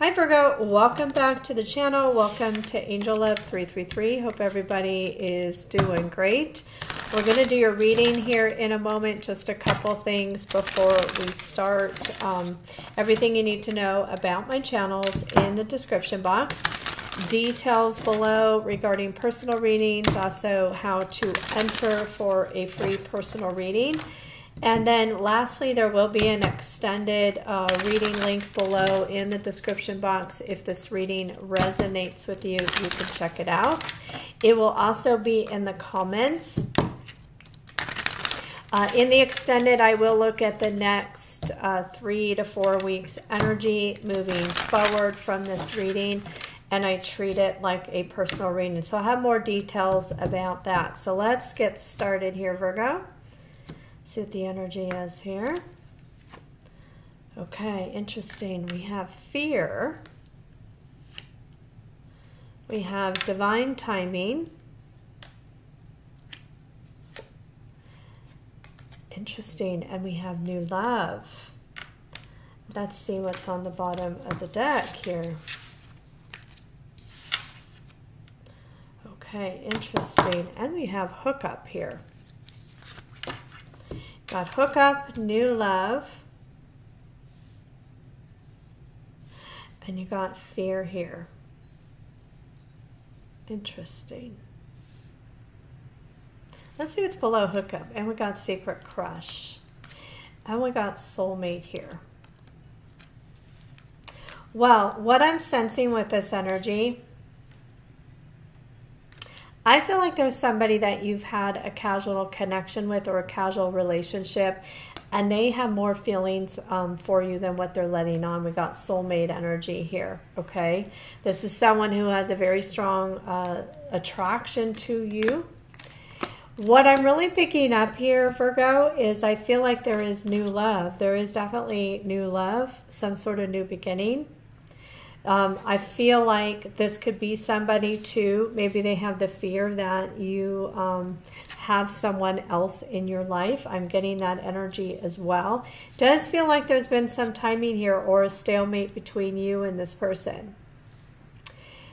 Hi Virgo, welcome back to the channel. Welcome to Angel Love 333. Hope everybody is doing great. We're going to do your reading here in a moment. Just a couple things before we start. Everything you need to know about my channels in the description box. Details below regarding personal readings, also how to enter for a free personal reading. And then lastly, there will be an extended reading link below in the description box. If this reading resonates with you, you can check it out. It will also be in the comments. In the extended, I will look at the next 3 to 4 weeks energy moving forward from this reading, and I treat it like a personal reading. So I'll have more details about that. So let's get started here, Virgo. See what the energy is here. Okay, interesting. We have fear. We have divine timing. Interesting. And we have new love. Let's see what's on the bottom of the deck here. Okay, interesting. And we have hookup here. Got hookup, new love, and you got fear here. Interesting. Let's see what's below hookup. And we got secret crush. And we got soulmate here. Well, what I'm sensing with this energy, I feel like there's somebody that you've had a casual connection with or a casual relationship, and they have more feelings for you than what they're letting on. We got soulmate energy here, okay? This is someone who has a very strong attraction to you. What I'm really picking up here, Virgo, is I feel like there is new love. There is definitely new love, some sort of new beginning. I feel like this could be somebody too. Maybe they have the fear that you have someone else in your life. I'm getting that energy as well. Does feel like there's been some timing here or a stalemate between you and this person.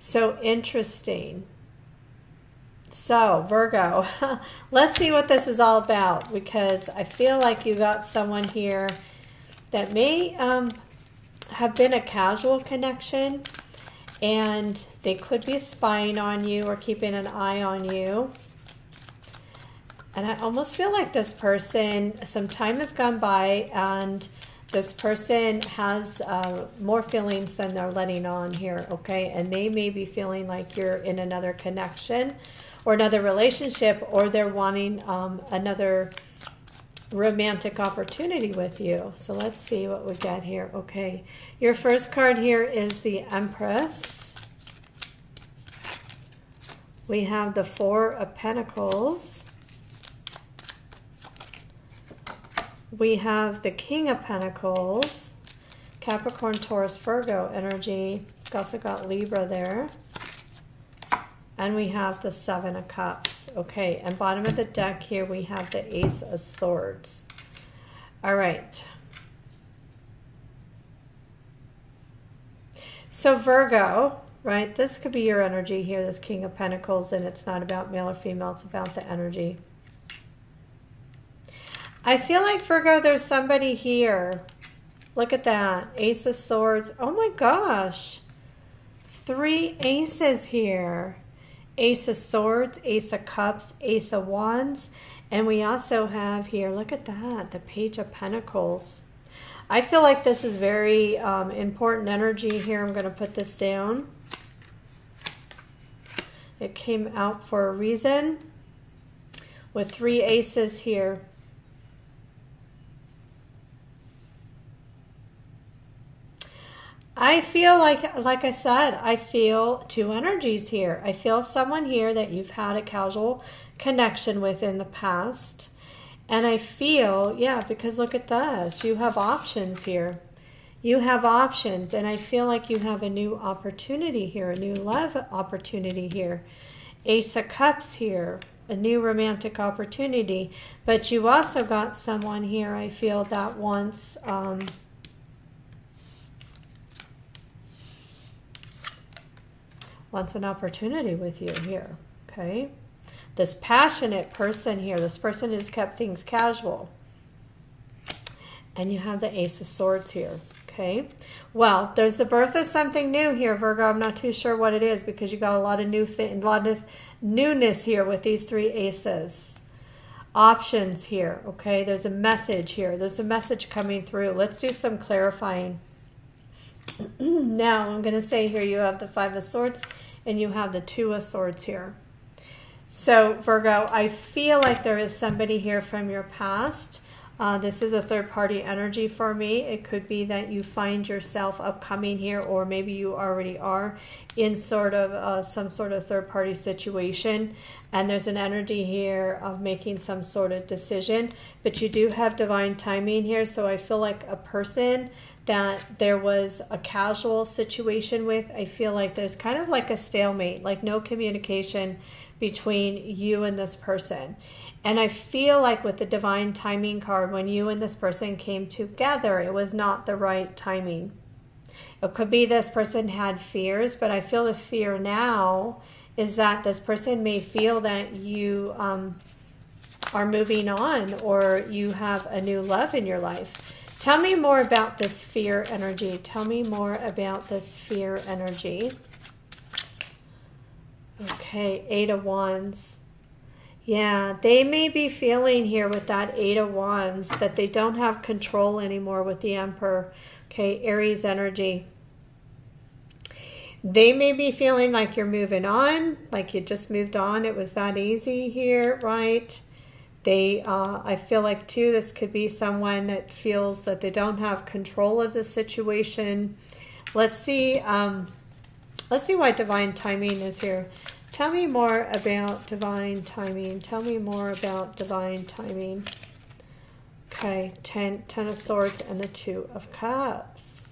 So interesting. So Virgo, let's see what this is all about, because I feel like you got someone here that may have been a casual connection, and they could be spying on you or keeping an eye on you. And I almost feel like this person, some time has gone by, and this person has more feelings than they're letting on here, okay? And they may be feeling like you're in another connection or another relationship, or they're wanting another romantic opportunity with you. So let's see what we got here. Okay, your first card here is the Empress. We have the Four of Pentacles. We have the King of Pentacles, Capricorn, Taurus, Virgo energy. We've also got Libra there. And we have the Seven of Cups. Okay, and bottom of the deck here, we have the Ace of Swords. All right. So Virgo, right, this could be your energy here, this King of Pentacles, and it's not about male or female, it's about the energy. I feel like, Virgo, there's somebody here. Look at that, Ace of Swords. Oh my gosh, 3 aces here. Ace of Swords, Ace of Cups, Ace of Wands, and we also have here, look at that, the Page of Pentacles. I feel like this is very important energy here. I'm going to put this down. It came out for a reason with 3 aces here. I feel like I said, I feel 2 energies here. I feel someone here that you've had a casual connection with in the past. And I feel, yeah, because look at this. You have options here. You have options. And I feel like you have a new opportunity here, a new love opportunity here. Ace of Cups here, a new romantic opportunity. But you also got someone here, I feel, that wants wants an opportunity with you here, okay? This passionate person here, this person who's kept things casual. And you have the Ace of Swords here, okay? Well, there's the birth of something new here, Virgo. I'm not too sure what it is because you got a lot of newness here with these three aces. Options here, okay? There's a message here. There's a message coming through. Let's do some clarifying. Now, I'm going to say here you have the Five of Swords and you have the Two of Swords here. So, Virgo, I feel like there is somebody here from your past. This is a third-party energy for me. It could be that you find yourself upcoming here, or maybe you already are in sort of some sort of third-party situation, and there's an energy here of making some sort of decision. But you do have divine timing here, so I feel like a person that there was a casual situation with, I feel like there's kind of like a stalemate, like no communication between you and this person. And I feel like with the divine timing card, when you and this person came together, it was not the right timing. It could be this person had fears, but I feel the fear now is that this person may feel that you are moving on or you have a new love in your life. Tell me more about this fear energy. Tell me more about this fear energy. Okay, Eight of Wands. Yeah, they may be feeling here with that Eight of Wands that they don't have control anymore with the Emperor. Okay, Aries energy. They may be feeling like you're moving on, like you just moved on. It was that easy here, right? They, I feel like too, this could be someone that feels that they don't have control of the situation. Let's see why divine timing is here. Tell me more about divine timing. Tell me more about divine timing. Okay, Ten of Swords and the Two of Cups.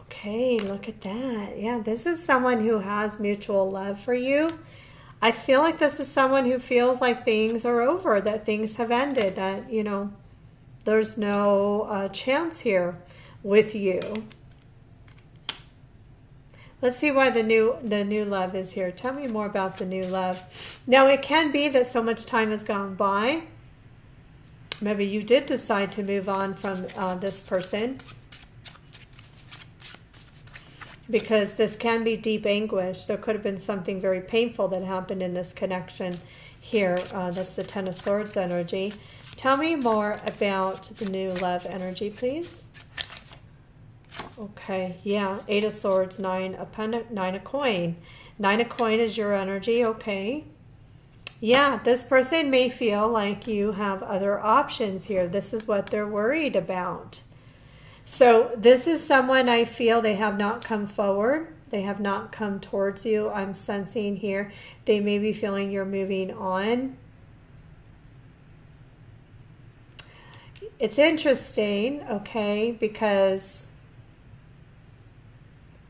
Okay, look at that. Yeah, this is someone who has mutual love for you. I feel like this is someone who feels like things are over, that things have ended, that, you know, there's no chance here with you. Let's see why the new love is here. Tell me more about the new love. Now, it can be that so much time has gone by. Maybe you did decide to move on from this person, because this can be deep anguish. There could have been something very painful that happened in this connection here. That's the Ten of Swords energy. Tell me more about the new love energy, please. Okay, yeah, Eight of Swords, Nine of Coin. Nine of Coin is your energy, okay. Yeah, this person may feel like you have other options here. This is what they're worried about. So this is someone I feel they have not come forward. They have not come towards you. I'm sensing here they may be feeling you're moving on. It's interesting, okay, because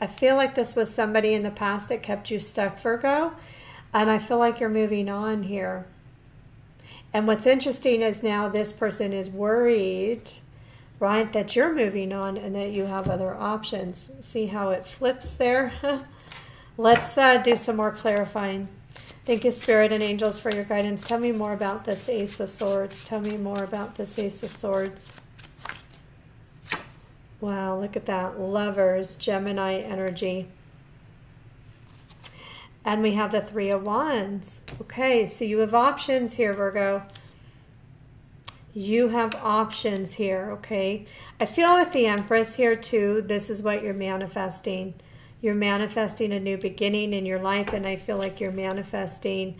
I feel like this was somebody in the past that kept you stuck, Virgo, and I feel like you're moving on here. And what's interesting is now this person is worried, right, that you're moving on and that you have other options. See how it flips there? Let's do some more clarifying. Thank you, Spirit and Angels, for your guidance. Tell me more about this Ace of Swords. Tell me more about this Ace of Swords. Wow, look at that. Lovers, Gemini energy. And we have the Three of Wands. Okay, so you have options here, Virgo. You have options here, okay? I feel with the Empress here, too, this is what you're manifesting. You're manifesting a new beginning in your life, and I feel like you're manifesting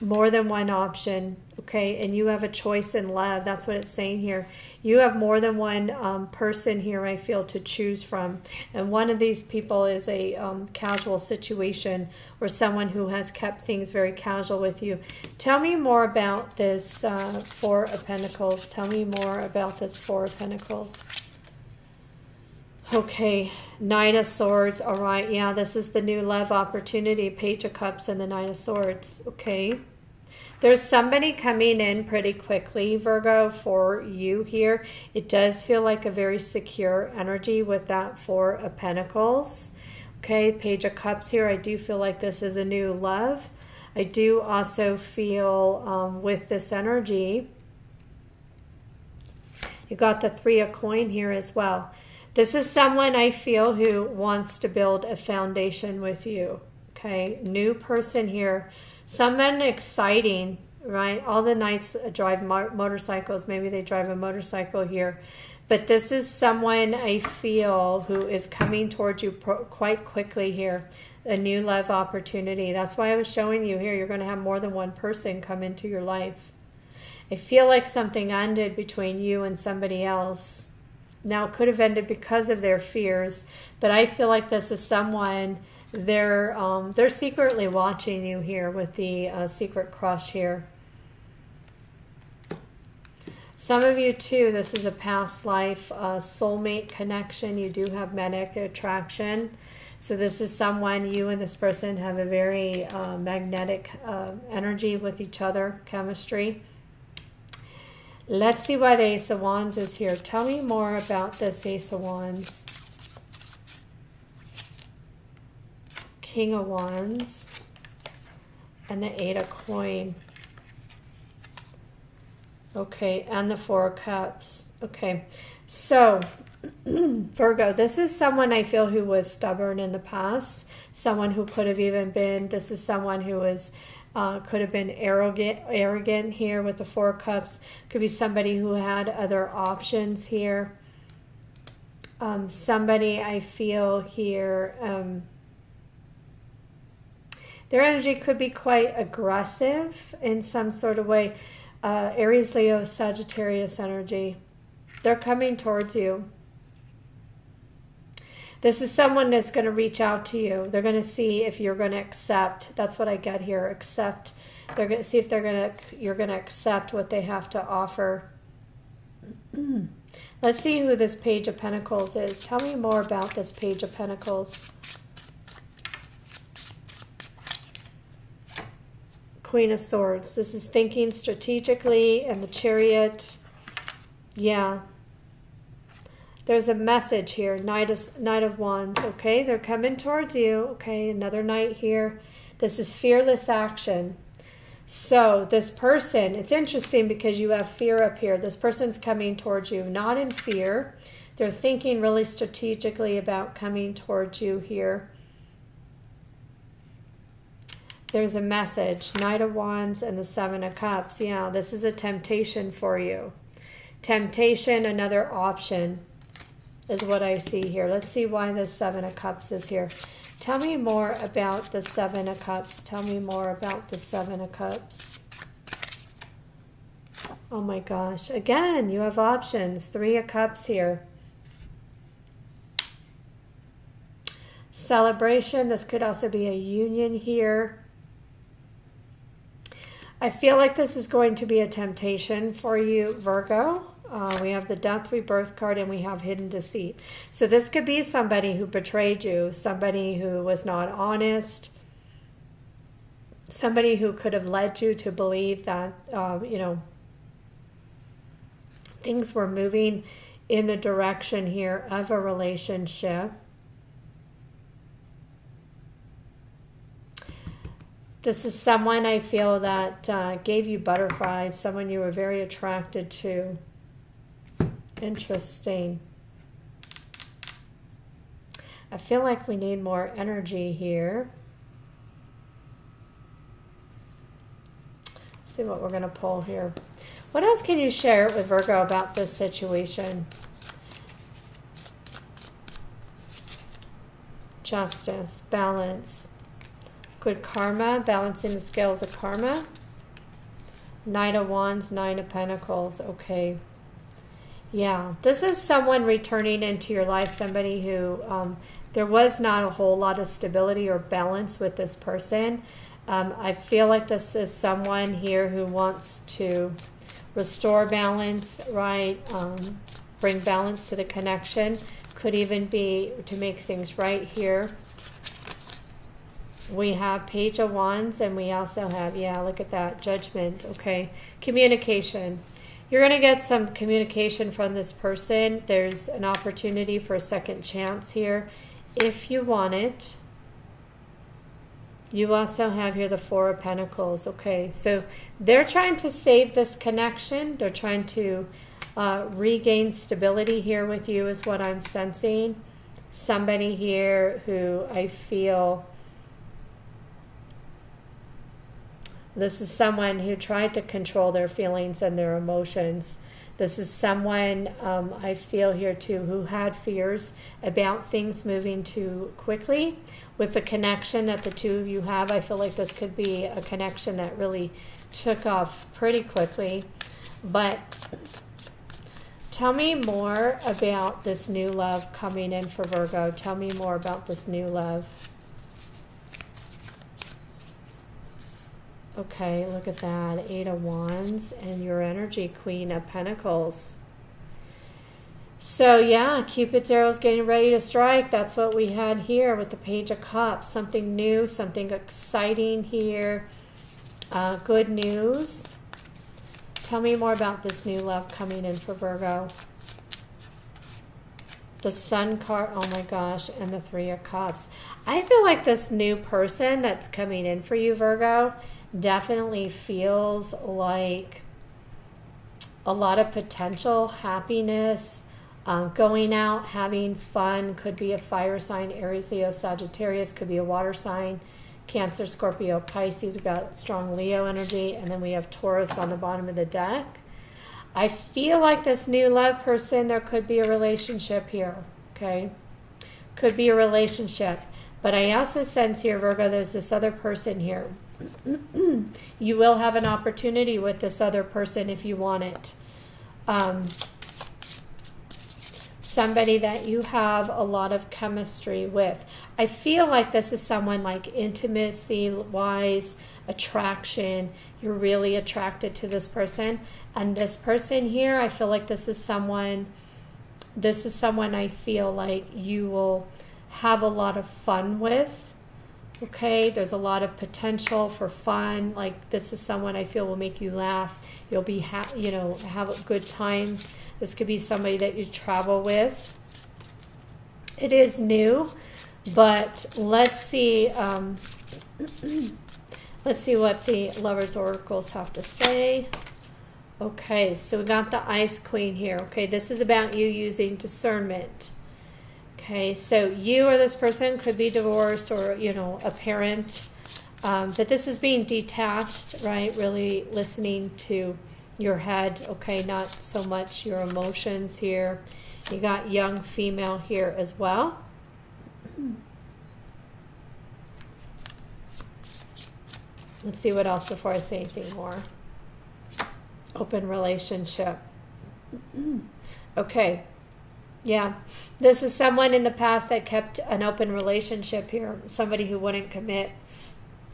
more than one option, okay? And you have a choice in love. That's what it's saying here. You have more than one person here, I feel, to choose from. And one of these people is a casual situation or someone who has kept things very casual with you. Tell me more about this Four of Pentacles. Tell me more about this Four of Pentacles. Okay, Nine of Swords, all right, yeah, this is the new love opportunity, Page of Cups and the Nine of Swords, okay. There's somebody coming in pretty quickly, Virgo, for you here. It does feel like a very secure energy with that Four of Pentacles. Okay, Page of Cups here. I do feel like this is a new love. I do also feel with this energy, you got the Three of Coins here as well. This is someone I feel who wants to build a foundation with you. Okay, new person here. Someone exciting, right? All the Knights drive motorcycles. Maybe they drive a motorcycle here. But this is someone I feel who is coming towards you quite quickly here. A new love opportunity. That's why I was showing you here. You're going to have more than one person come into your life. I feel like something ended between you and somebody else. Now, it could have ended because of their fears. But I feel like this is someone... They're secretly watching you here with the secret crush here. Some of you too, this is a past life soulmate connection. You do have magnetic attraction. So this is someone, you and this person have a very magnetic energy with each other, chemistry. Let's see why the Ace of Wands is here. Tell me more about this Ace of Wands. King of Wands and the Eight of Coins. Okay, and the Four of Cups. Okay, so Virgo, this is someone I feel who was stubborn in the past. Someone who could have even been, this is someone who is, could have been arrogant here with the Four of Cups. Could be somebody who had other options here. Somebody I feel here, their energy could be quite aggressive in some sort of way. Aries, Leo, Sagittarius energy. They're coming towards you. This is someone that's going to reach out to you. They're going to see if you're going to accept. That's what I get here. Accept. They're going to see if they're going to. You're going to accept what they have to offer. Let's see who this Page of Pentacles is. Tell me more about this Page of Pentacles. Queen of Swords. This is thinking strategically, and the Chariot. Yeah. There's a message here. Knight of Wands. Okay, they're coming towards you. Okay, another Knight here. This is fearless action. So this person, it's interesting because you have fear up here. This person's coming towards you, not in fear. They're thinking really strategically about coming towards you here. There's a message, Knight of Wands and the Seven of Cups. Yeah, this is a temptation for you. Temptation, another option is what I see here. Let's see why the Seven of Cups is here. Tell me more about the Seven of Cups. Tell me more about the Seven of Cups. Oh my gosh. Again, you have options. Three of Cups here. Celebration. This could also be a union here. I feel like this is going to be a temptation for you, Virgo. We have the Death Rebirth card and we have Hidden Deceit. So this could be somebody who betrayed you, somebody who was not honest, somebody who could have led you to believe that, you know, things were moving in the direction here of a relationship. This is someone I feel that gave you butterflies, someone you were very attracted to. Interesting. I feel like we need more energy here. Let's see what we're going to pull here. What else can you share with Virgo about this situation? Justice, balance. Good karma, balancing the scales of karma. Knight of Wands, Nine of Pentacles. Okay. Yeah, this is someone returning into your life, somebody who there was not a whole lot of stability or balance with this person. I feel like this is someone here who wants to restore balance, right? Bring balance to the connection. Could even be to make things right here. We have Page of Wands, and we also have, yeah, look at that, Judgment, okay. Communication. You're going to get some communication from this person. There's an opportunity for a second chance here if you want it. You also have here the Four of Pentacles. Okay, so they're trying to save this connection. They're trying to regain stability here with you is what I'm sensing. Somebody here who I feel... This is someone who tried to control their feelings and their emotions. This is someone I feel here too who had fears about things moving too quickly. With the connection that the two of you have, I feel like this could be a connection that really took off pretty quickly. But tell me more about this new love coming in for Virgo. Tell me more about this new love. Okay, look at that. Eight of Wands and your energy, Queen of Pentacles. So yeah, Cupid's arrow is getting ready to strike. That's what we had here with the Page of Cups. Something new, something exciting here. Good news. Tell me more about this new love coming in for Virgo. The Sun card, oh my gosh, and the Three of Cups. I feel like this new person that's coming in for you, Virgo, definitely feels like a lot of potential, happiness, going out, having fun. Could be a fire sign, Aries, Leo, Sagittarius. Could be a water sign, Cancer, Scorpio, Pisces. We've got strong Leo energy, and then we have Taurus on the bottom of the deck. I feel like this new love person, there could be a relationship here, okay? Could be a relationship. But I also sense here, Virgo, there's this other person here. You will have an opportunity with this other person if you want it. Somebody that you have a lot of chemistry with. I feel like this is someone like intimacy-wise, attraction. You're really attracted to this person. And this person here, I feel like this is someone I feel like you will have a lot of fun with. Okay, there's a lot of potential for fun. Like this is someone I feel will make you laugh. You'll be happy, you know, have good times. This could be somebody that you travel with. It is new, but let's see what the Lover's Oracles have to say. Okay, so we got the Ice Queen here. Okay, this is about you using discernment. Okay, so you or this person could be divorced or, you know, a parent. But this is being detached, right? Really listening to your head, okay? Not so much your emotions here. You got young female here as well. Let's see what else before I say anything more. Open relationship. Okay. Yeah, this is someone in the past that kept an open relationship here, somebody who wouldn't commit,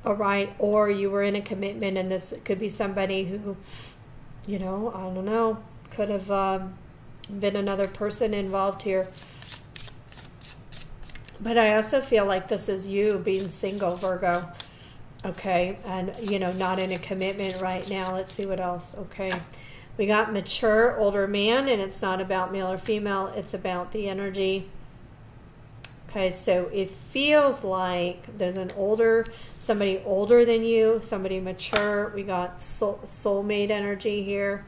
all right, or you were in a commitment, and this could be somebody who, you know, I don't know, could have been another person involved here. But I also feel like this is you being single, Virgo, okay, and, you know, not in a commitment right now. Let's see what else, okay. We got mature, older man, and it's not about male or female. It's about the energy. Okay, so it feels like there's an older, somebody older than you, somebody mature. We got soulmate energy here.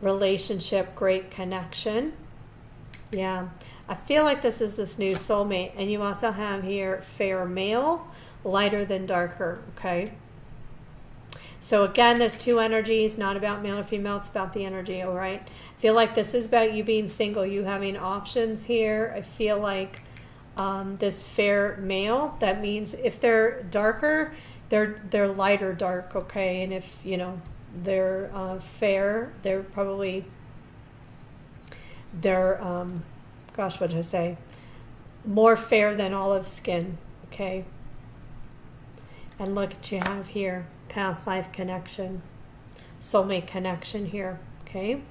Relationship, great connection. Yeah, I feel like this is this new soulmate. And you also have here fair male, lighter than darker, okay? So again, there's two energies, not about male or female, it's about the energy, all right? I feel like this is about you being single, you having options here. I feel like this fair male, that means if they're darker, they're lighter dark, okay? And if, you know, they're fair, they're probably, they're, gosh, what did I say? More fair than olive skin, okay? And look what you have here. Past life connection, soulmate connection here, okay?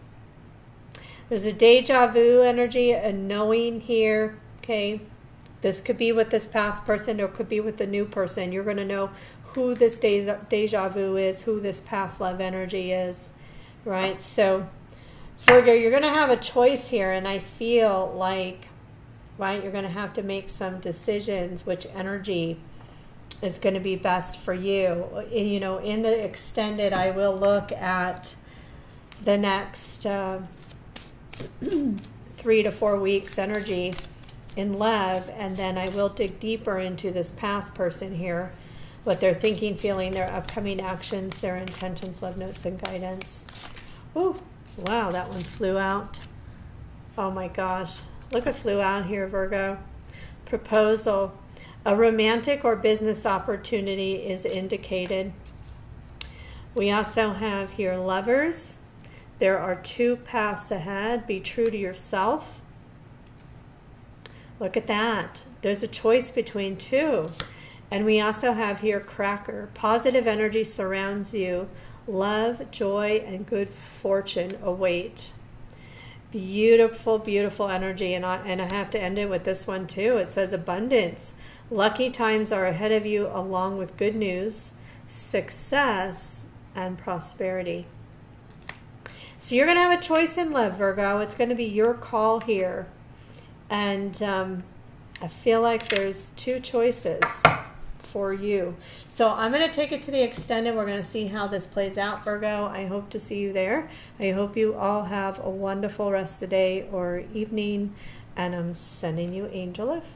There's a deja vu energy, a knowing here, okay? This could be with this past person or could be with the new person. You're going to know who this deja vu is, who this past love energy is, right? So, Virgo, you're going to have a choice here, and I feel like right? You're going to have to make some decisions which energy is going to be best for you. You know, in the extended, I will look at the next 3 to 4 weeks energy in love, and then I will dig deeper into this past person here, what they're thinking, feeling, their upcoming actions, their intentions, love notes, and guidance. Oh, wow, that one flew out. Oh my gosh, look, it flew out here, Virgo. Proposal. A romantic or business opportunity is indicated. We also have here lovers. There are 2 paths ahead. Be true to yourself. Look at that. There's a choice between 2. And we also have here cracker. Positive energy surrounds you. Love, joy, and good fortune await. Beautiful, beautiful energy. And I have to end it with this one too. It says abundance. Lucky times are ahead of you, along with good news, success, and prosperity. So you're going to have a choice in love, Virgo. It's going to be your call here. And I feel like there's 2 choices for you. So I'm going to take it to the extended. We're going to see how this plays out, Virgo. I hope to see you there. I hope you all have a wonderful rest of the day or evening. And I'm sending you Angel Love.